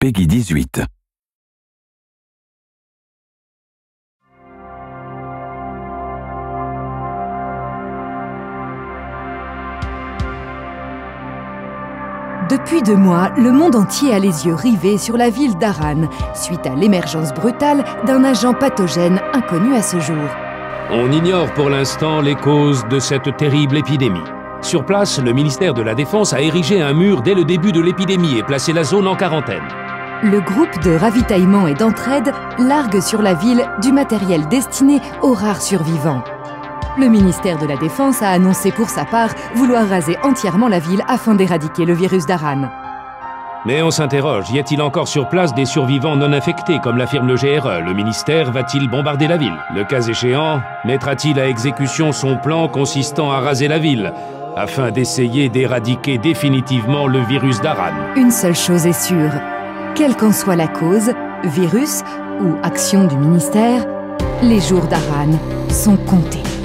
PEGI 18. Depuis 2 mois, le monde entier a les yeux rivés sur la ville d'Aran, suite à l'émergence brutale d'un agent pathogène inconnu à ce jour. On ignore pour l'instant les causes de cette terrible épidémie. Sur place, le ministère de la Défense a érigé un mur dès le début de l'épidémie et placé la zone en quarantaine. Le groupe de ravitaillement et d'entraide largue sur la ville du matériel destiné aux rares survivants. Le ministère de la Défense a annoncé pour sa part vouloir raser entièrement la ville afin d'éradiquer le virus d'Aran. Mais on s'interroge, y a-t-il encore sur place des survivants non infectés, comme l'affirme le GRE? Le ministère va-t-il bombarder la ville? Le cas échéant, mettra-t-il à exécution son plan consistant à raser la ville, afin d'essayer d'éradiquer définitivement le virus d'Aran? Une seule chose est sûre, quelle qu'en soit la cause, virus ou action du ministère, les jours d'Aran sont comptés.